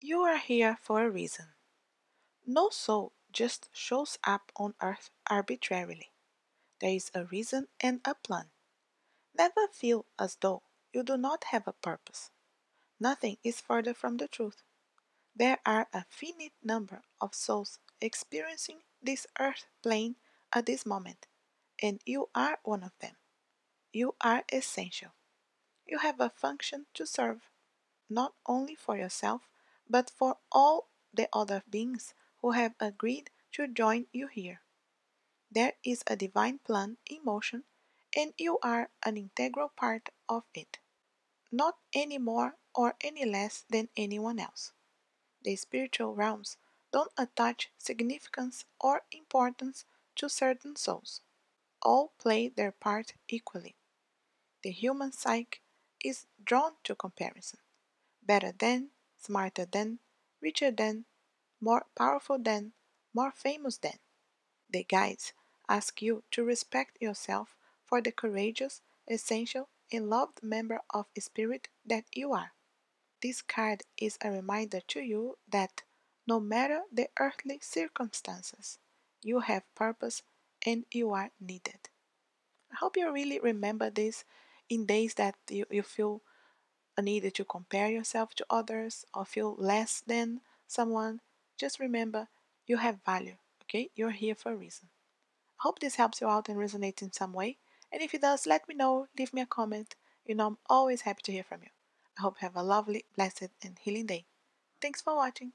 You are here for a reason. No soul just shows up on earth arbitrarily. There is a reason and a plan. Never feel as though you do not have a purpose. Nothing is further from the truth. There are a finite number of souls experiencing this earth plane at this moment, and you are one of them. You are essential. You have a function to serve, not only for yourself, but for all the other beings who have agreed to join you here. There is a divine plan in motion, and you are an integral part of it, not any more or any less than anyone else. The spiritual realms don't attach significance or importance to certain souls. All play their part equally. The human psyche is drawn to comparison. Better than, smarter than, richer than, more powerful than, more famous than. The guides ask you to respect yourself for the courageous, essential, and loved member of spirit that you are. This card is a reminder to you that, no matter the earthly circumstances, you have purpose and you are needed. I hope you really remember this in days that you feel needed to compare yourself to others or feel less than someone. Just remember, you have value, okay? You're here for a reason. I hope this helps you out and resonates in some way. And if it does, let me know, leave me a comment. You know I'm always happy to hear from you. I hope you have a lovely, blessed, and healing day. Thanks for watching.